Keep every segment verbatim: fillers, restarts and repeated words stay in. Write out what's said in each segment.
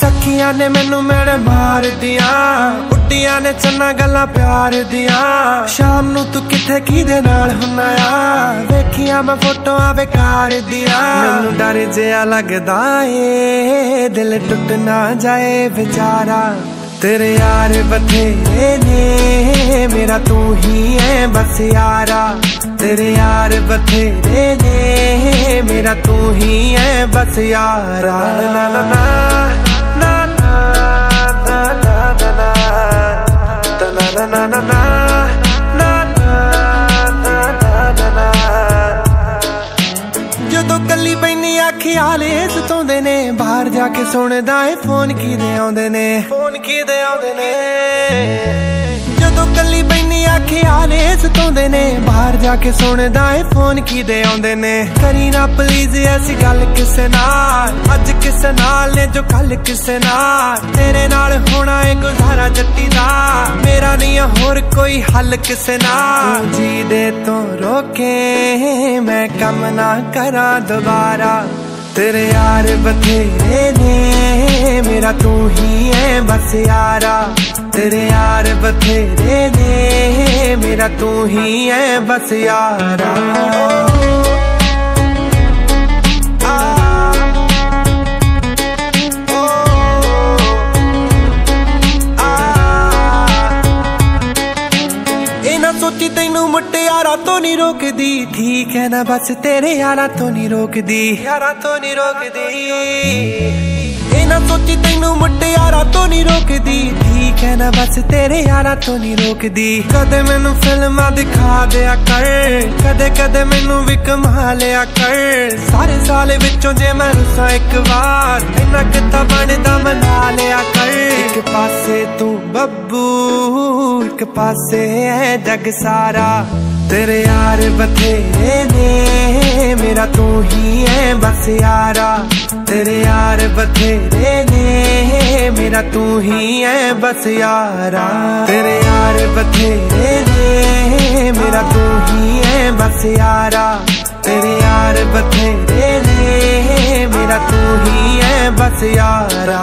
सखिया ने मैनू मेरे मार दिया, बुढ़िया ने चन्ना गला प्यार दिया। शाम नू तू किथे किदे नाल हुना आ, वेखिया मैं फोटो आवे कार दिया। मैनू डर जिया लगदा ए, दिल टुट ना जाए बेचारा। तेरे यार बथेरे ने, मेरा तू ही है बस यारा। तेरे यार बथेरे ने, मेरा तू ही है बस यारा। ना ना ना ना ना ना ना ना ना ना ना बाहर जाके सोने दाए फोन की दे आउंदे ने, फोन की दे आउंदे ने। जदों कली बैनी आखे आले सतोंदे ने, बाहर जाके सोने दाए फोन की दे आउंदे ने। करी ना प्लीज ऐसी गल किसे नाल, अज किसे नाल ने जो कल किसे नाल। तेरे नाल होना है गुजारा जट्टी दा, मेरा नहीं होर कोई हल किसे नाल। जी दे तो रोके मैं कम ना करा दोबारा। तेरे यार बथेरे ने, मेरा तू ही है बस यारा। तेरे यार बथेरे ने, मेरा तू ही है बस यारा। सोची तेनू मुट्टे यारा तो नहीं रोक दी, ठीक है ना बस तेरे यारा तो नहीं रोक दी, यारा तो नहीं रोक दी। ना सोची तेनू मुट्टे यारा तो नहीं रोक दी, ठीक है ना बस तेरे यारा तो नहीं रोक दी। कदे मैनू फिल्मा दिखा दिया कर, कदे कदे मैनू भी कमा लिया कर। सारे साल विचों जे मैं रुसा एक बार, इना किता बनदा मना लिया कर। एक पासे तू बब्बू, एक पासे है जग सारा। तेरे यार बथेरे ने, मेरा तू ही है बस यारा। तेरे यार बथेरे ने, मेरा तू ही है बस यारा। तेरे यार बथेरे ने, मेरा तू ही है बस यारा। तेरे यार बथेरे ने, मेरा तू ही है बस यारा।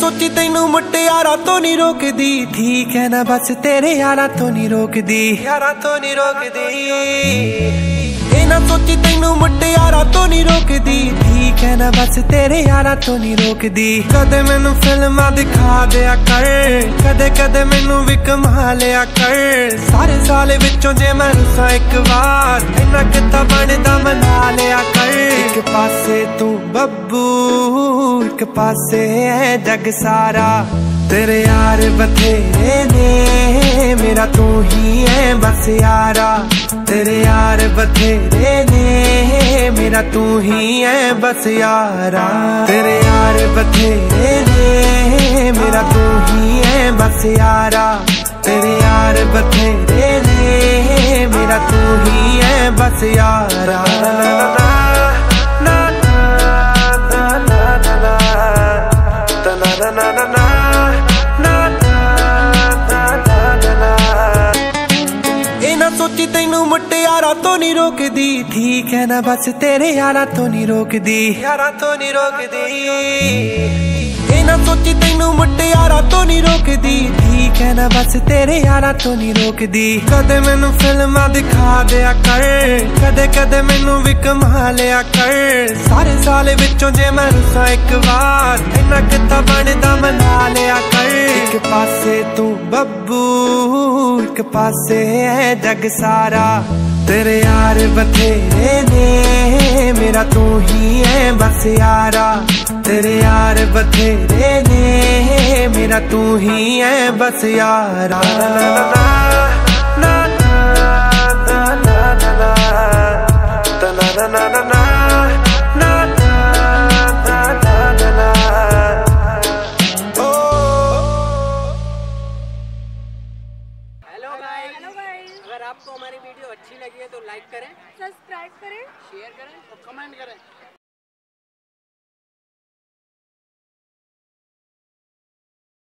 सोची तेनू मुट्टे यारा तो नहीं रोक दी, ठीक है ना बस तेरे यारा तो नहीं रोक दी, यारा तो नहीं रोक दी। ना सोची तेनू मुट्टे यारा तो नहीं रोक दी, ठीक है ना बस तेरे यारा तो नहीं रोक दी। कदे मैनू फिल्मा दिखा दिया कर, कदे कदे मैनू भी कमा लिया कर। सारे साल विचों जे मैं रुसा एक बार, इना किता बनदा मना लिया कर। एक पासे तू बब्बू, एक पासे है जग सारा। तेरे यार बथेरे ने, मेरा तू ही है बस यारा। तेरे यार बथेरे ने, मेरा तू ही है बस यारा। तेरे यार बथेरे ने, मेरा तू ही है बस यारा। तेरे यार बथेरे ने, मेरा तू ही है बस यारा। तो नहीं रोक दी, ठीक है ना बस तेरे यारा तो नहीं रोक दी, यारा तो नहीं रोक दी। ना सोची तेनू मुट्टे यारा तो नहीं रोक दी, ठीक है ना बस तेरे यारा तो नहीं रोक दी। कदे मैनू फिल्मा दिखा दिया कर, कदे कदे मैनू भी कमा लिया कर। सारे साल विचों जे मैं रुसा एक बार, इन्ना किता बनदा मना लिया कर। एक पासे तू बब्बू एक पासे है जग सारा, तेरे यार बथेरे ने मेरा तू ही है बस यारा। तेरे यार बथेरे ने मेरा तू ही है बस यारा। ना ना ना ना ना ना ना ना ना ना ना। अगर आपको हमारी वीडियो अच्छी लगी है तो लाइक करें, सब्सक्राइब करें, शेयर करें और कमेंट करें।